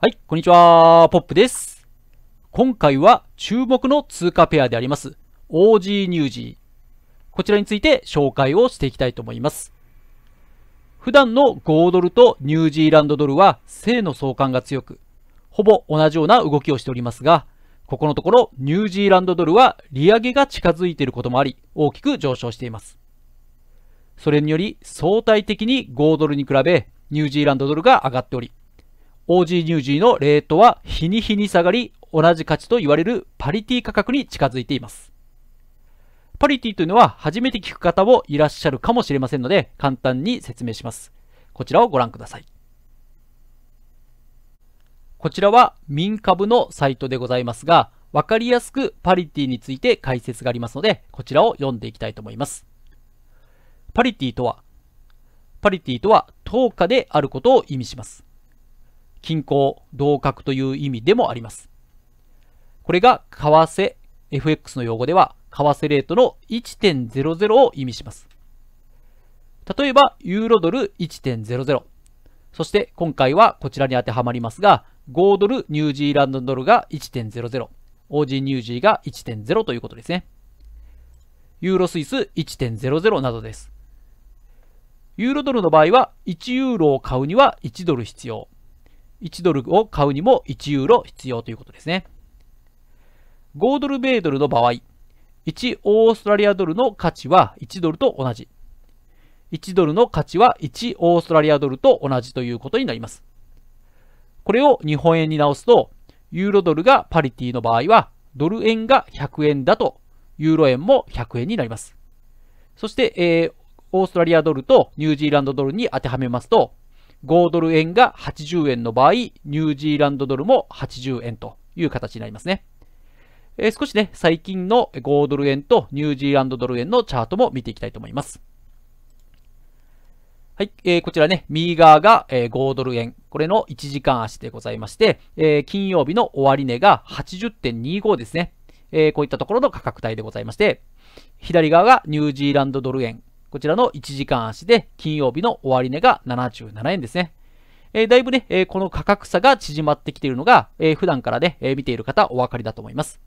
はい、こんにちは、ポップです。今回は注目の通貨ペアであります、AUD/NZD。こちらについて紹介をしていきたいと思います。普段の豪ドルとニュージーランドドルは正の相関が強く、ほぼ同じような動きをしておりますが、ここのところニュージーランドドルは利上げが近づいていることもあり、大きく上昇しています。それにより相対的に豪ドルに比べ、ニュージーランドドルが上がっており、AUD/NZD のレートは日に日に下がり、同じ価値と言われるパリティ価格に近づいています。パリティというのは初めて聞く方もいらっしゃるかもしれませんので、簡単に説明します。こちらをご覧ください。こちらは民株のサイトでございますが、わかりやすくパリティについて解説がありますので、こちらを読んでいきたいと思います。パリティとは等価であることを意味します。均衡、同格という意味でもあります。これが為替、FX の用語では、為替レートの 1.00 を意味します。例えば、ユーロドル 1.00。そして、今回はこちらに当てはまりますが、豪ドル、ニュージーランドドルが 1.00、AUD/NZD が 1.0 ということですね。ユーロスイス 1.00 などです。ユーロドルの場合は、1ユーロを買うには1ドル必要。1ドルを買うにも1ユーロ必要ということですね。豪ドル米ドルの場合、1オーストラリアドルの価値は1ドルと同じ。1ドルの価値は1オーストラリアドルと同じということになります。これを日本円に直すと、ユーロドルがパリティの場合は、ドル円が100円だと、ユーロ円も100円になります。そして、オーストラリアドルとニュージーランドドルに当てはめますと、豪ドル円が80円の場合、ニュージーランドドルも80円という形になりますね。少しね、最近の豪ドル円とニュージーランドドル円のチャートも見ていきたいと思います。はい、こちらね、右側が豪ドル円。これの1時間足でございまして、金曜日の終値が 80.25 ですね。こういったところの価格帯でございまして、左側がニュージーランドドル円。こちらの1時間足で金曜日の終値が77円ですね。だいぶね、この価格差が縮まってきているのが、普段からね、見ている方お分かりだと思います。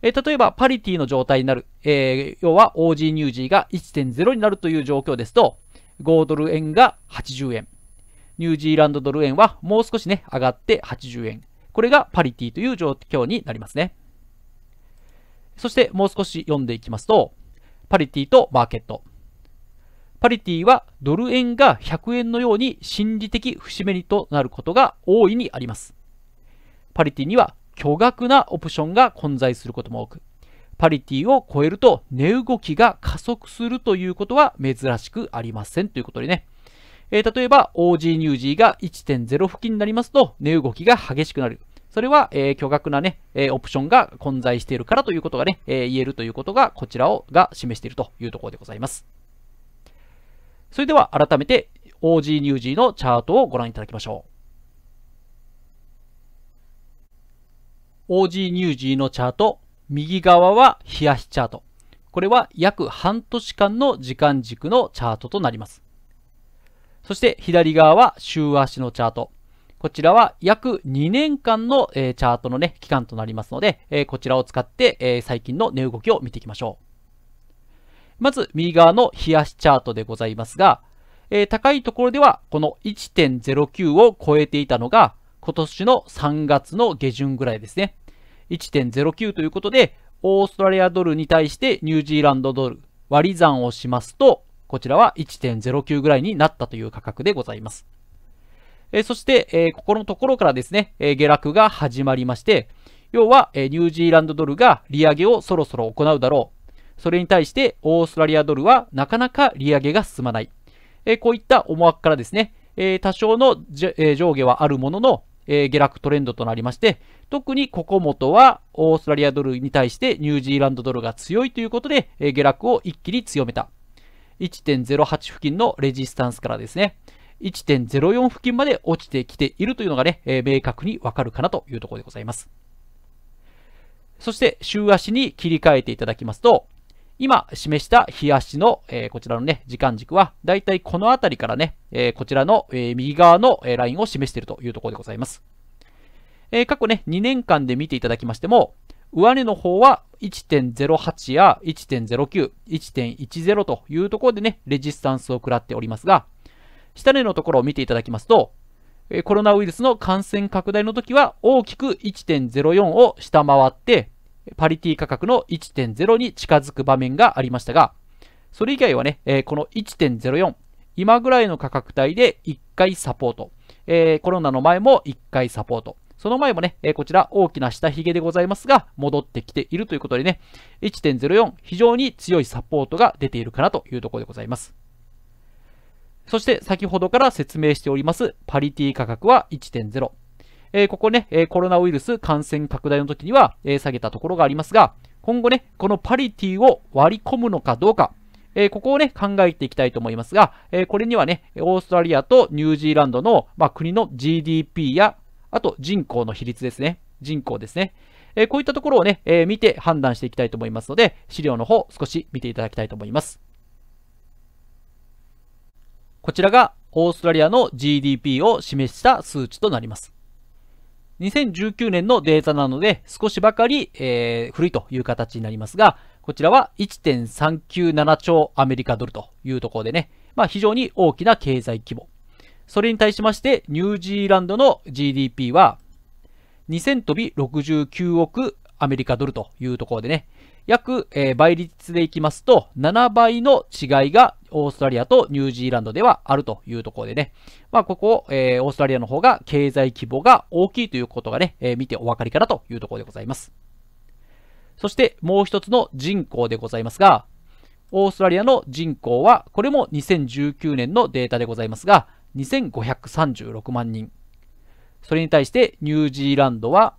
例えば、パリティの状態になる、要は AUD/NZD が 1.0 になるという状況ですと、豪ドル円が80円、ニュージーランドドル円はもう少しね、上がって80円。これがパリティという状況になりますね。そして、もう少し読んでいきますと、パリティとマーケット。パリティはドル円が100円のように心理的節目にとなることが大いにあります。パリティには巨額なオプションが混在することも多く、パリティを超えると値動きが加速するということは珍しくありませんということでね。例えば AUD/NZD が 1.0 付近になりますと値動きが激しくなる。それは巨額なね、オプションが混在しているからということがね、言えるということがこちらが示しているというところでございます。それでは改めて AUD/NZD のチャートをご覧いただきましょう。AUD/NZD のチャート、右側は日足チャート。これは約半年間の時間軸のチャートとなります。そして左側は週足のチャート。こちらは約2年間のチャートのね、期間となりますので、こちらを使って最近の値動きを見ていきましょう。まず、右側の日足チャートでございますが、高いところでは、この 1.09 を超えていたのが、今年の3月の下旬ぐらいですね。1.09 ということで、オーストラリアドルに対してニュージーランドドル割り算をしますと、こちらは 1.09 ぐらいになったという価格でございます。そして、ここのところからですね、下落が始まりまして、要は、ニュージーランドドルが利上げをそろそろ行うだろう。それに対してオーストラリアドルはなかなか利上げが進まない。こういった思惑からですね、多少の上下はあるものの、下落トレンドとなりまして、特にここ元はオーストラリアドルに対してニュージーランドドルが強いということで、下落を一気に強めた。1.08 付近のレジスタンスからですね、1.04 付近まで落ちてきているというのがね、明確にわかるかなというところでございます。そして週足に切り替えていただきますと、今示した日足の、こちらのね、時間軸は、だいたいこの辺りからね、こちらの、右側の、ラインを示しているというところでございます。過去ね、2年間で見ていただきましても、上値の方は 1.08 や 1.09、1.10 というところでね、レジスタンスを食らっておりますが、下値のところを見ていただきますと、コロナウイルスの感染拡大の時は大きく 1.04 を下回って、パリティ価格の 1.0 に近づく場面がありましたが、それ以外はね、この 1.04、今ぐらいの価格帯で1回サポート。コロナの前も1回サポート。その前もね、こちら大きな下髭でございますが、戻ってきているということでね、1.04 非常に強いサポートが出ているかなというところでございます。そして先ほどから説明しております、パリティ価格は 1.0。ここね、コロナウイルス感染拡大の時には、下げたところがありますが、今後ね、このパリティを割り込むのかどうか、ここをね、考えていきたいと思いますが、これにはね、オーストラリアとニュージーランドの、国の GDP や、あと人口の比率ですね。人口ですね。こういったところをね、見て判断していきたいと思いますので、資料の方少し見ていただきたいと思います。こちらがオーストラリアの GDP を示した数値となります。2019年のデータなので少しばかり、古いという形になりますが、こちらは 1.397 兆アメリカドルというところでね、非常に大きな経済規模。それに対しまして、ニュージーランドの GDP は、2069億アメリカドルというところでね、約、倍率でいきますと、7倍の違いがオーストラリアとニュージーランドではあるというところでね、ここ、オーストラリアの方が経済規模が大きいということがね、見てお分かりかなというところでございます。そして、もう一つの人口でございますが、オーストラリアの人口は、これも2019年のデータでございますが、2536万人。それに対してニュージーランドは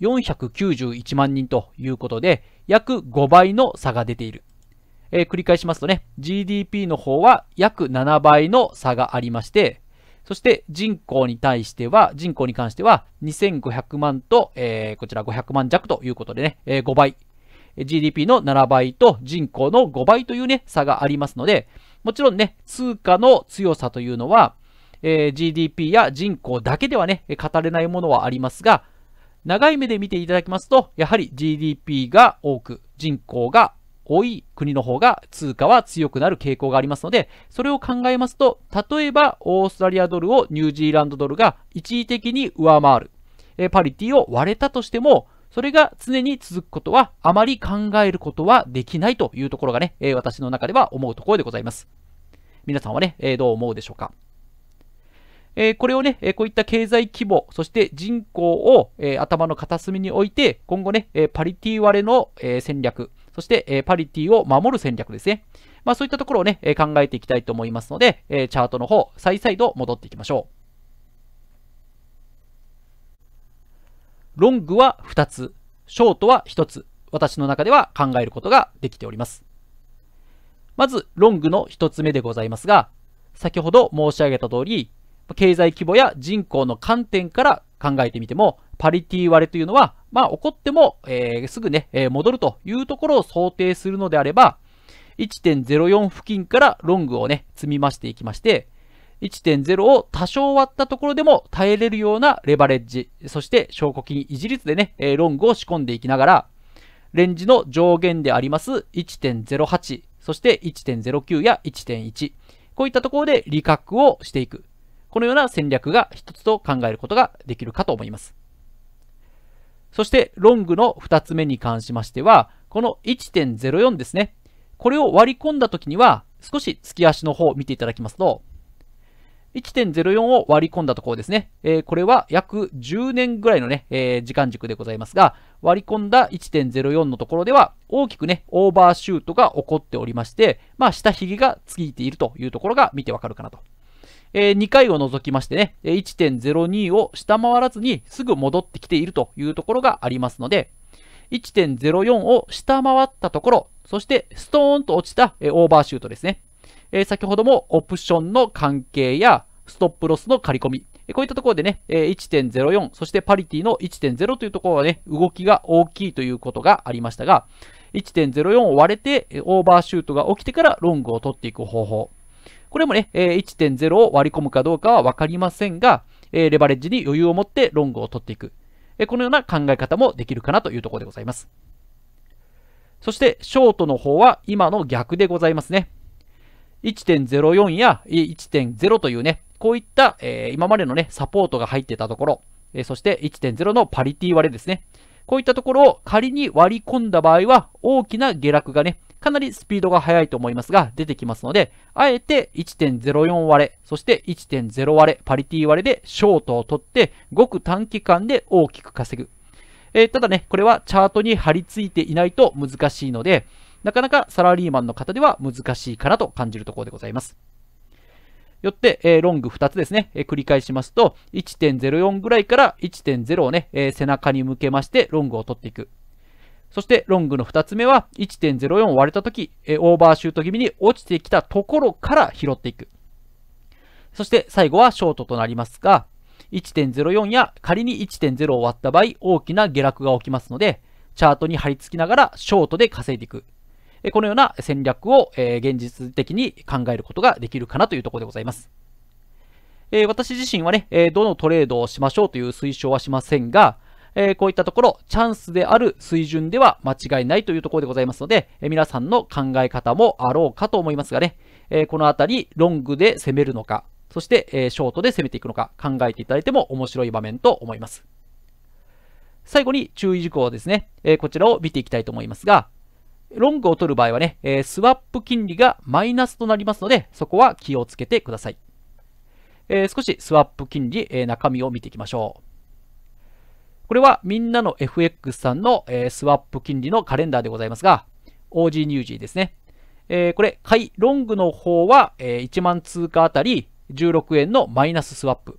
491万人ということで、約5倍の差が出ている。繰り返しますとね、GDP の方は約7倍の差がありまして、そして人口に関しては2500万と、こちら500万弱ということでね、5倍。GDP の7倍と人口の5倍というね、差がありますので、もちろんね、通貨の強さというのは、GDP や人口だけではね、語れないものはありますが、長い目で見ていただきますと、やはり GDP が多く、人口が多い国の方が通貨は強くなる傾向がありますので、それを考えますと、例えばオーストラリアドルをニュージーランドドルが一時的に上回る、パリティを割れたとしても、それが常に続くことは、あまり考えることはできないというところがね、私の中では思うところでございます。皆さんはね、どう思うでしょうか。これをね、こういった経済規模、そして人口を頭の片隅に置いて、今後ね、パリティ割れの戦略、そしてパリティを守る戦略ですね。そういったところをね、考えていきたいと思いますので、チャートの方、再度戻っていきましょう。ロングは2つ、ショートは1つ、私の中では考えることができております。まず、ロングの1つ目でございますが、先ほど申し上げた通り、経済規模や人口の観点から考えてみても、パリティ割れというのは、起こっても、すぐね、戻るというところを想定するのであれば、1.04 付近からロングをね、積み増していきまして、1.0 を多少割ったところでも耐えれるようなレバレッジ、そして証拠金維持率でね、ロングを仕込んでいきながら、レンジの上限であります 1.08、そして 1.09 や 1.1、こういったところで利確をしていく。このような戦略が一つと考えることができるかと思います。そして、ロングの2つ目に関しましては、この 1.04 ですね。これを割り込んだときには、少し月足の方を見ていただきますと、1.04 を割り込んだところですね。これは約10年ぐらいのね、時間軸でございますが、割り込んだ 1.04 のところでは、大きくね、オーバーシュートが起こっておりまして、下髭がついているというところが見てわかるかなと。2回を除きましてね、1.02 を下回らずにすぐ戻ってきているというところがありますので、1.04 を下回ったところ、そしてストーンと落ちたオーバーシュートですね。先ほどもオプションの関係やストップロスの刈り込み、こういったところでね、1.04、そしてパリティの 1.0 というところはね、動きが大きいということがありましたが、1.04 を割れてオーバーシュートが起きてからロングを取っていく方法。これもね、1.0 を割り込むかどうかは分かりませんが、レバレッジに余裕を持ってロングを取っていく。このような考え方もできるかなというところでございます。そして、ショートの方は今の逆でございますね。1.04 や 1.0 というね、こういった、今までのね、サポートが入ってたところ、そして 1.0 のパリティ割れですね。こういったところを仮に割り込んだ場合は、大きな下落がね、かなりスピードが速いと思いますが、出てきますので、あえて 1.04 割れ、そして 1.0 割れ、パリティ割れでショートを取って、ごく短期間で大きく稼ぐ。ただね、これはチャートに張り付いていないと難しいので、なかなかサラリーマンの方では難しいかなと感じるところでございます。よって、ロング2つですね、繰り返しますと、1.04 ぐらいから 1.0 をね、背中に向けまして、ロングを取っていく。そして、ロングの2つ目は、1.04 割れたとき、オーバーシュート気味に落ちてきたところから拾っていく。そして、最後はショートとなりますが、1.04 や仮に 1.0 を割った場合、大きな下落が起きますので、チャートに張り付きながらショートで稼いでいく。このような戦略を現実的に考えることができるかなというところでございます。私自身はね、どのトレードをしましょうという推奨はしませんが、こういったところ、チャンスである水準では間違いないというところでございますので、皆さんの考え方もあろうかと思いますがね、このあたり、ロングで攻めるのか、そしてショートで攻めていくのか、考えていただいても面白い場面と思います。最後に注意事項ですね、こちらを見ていきたいと思いますが、ロングを取る場合はね、スワップ金利がマイナスとなりますので、そこは気をつけてください。少しスワップ金利、中身を見ていきましょう。これはみんなの FX さんの、スワップ金利のカレンダーでございますが、AUD/NZD ですね。これ、買いロングの方は、1万通貨あたり16円のマイナススワップ。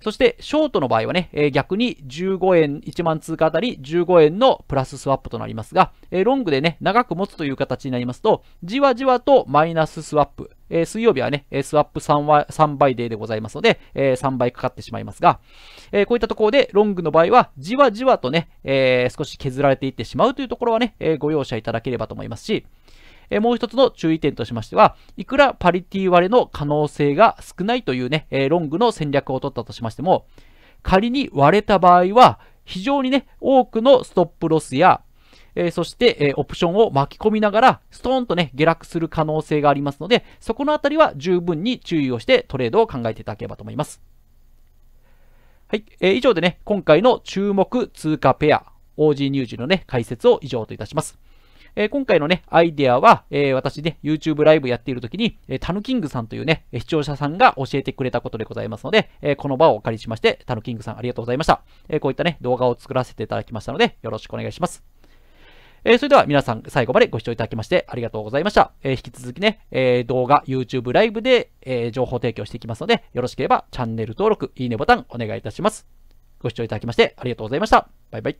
そして、ショートの場合はね、逆に15円、1万通貨あたり15円のプラススワップとなりますが、ロングでね、長く持つという形になりますと、じわじわとマイナススワップ。水曜日はね、スワップ 3倍デーでございますので、3倍かかってしまいますが、こういったところで、ロングの場合は、じわじわとね、少し削られていってしまうというところはね、ご容赦いただければと思いますし、もう一つの注意点としましては、いくらパリティ割れの可能性が少ないというね、ロングの戦略を取ったとしましても、仮に割れた場合は、非常にね、多くのストップロスや、そして、オプションを巻き込みながら、ストーンとね、下落する可能性がありますので、そこのあたりは十分に注意をしてトレードを考えていただければと思います。はい、以上でね、今回の注目通貨ペア、AUD/NZDのね、解説を以上といたします。今回のね、アイデアは、私ね、YouTube ライブやっている時に、タヌキングさんというね、視聴者さんが教えてくれたことでございますので、この場をお借りしまして、タヌキングさんありがとうございました。こういったね、動画を作らせていただきましたので、よろしくお願いします。それでは皆さん、最後までご視聴いただきまして、ありがとうございました。引き続きね、動画、YouTube ライブで、情報提供していきますので、よろしければチャンネル登録、いいねボタンお願いいたします。ご視聴いただきまして、ありがとうございました。バイバイ。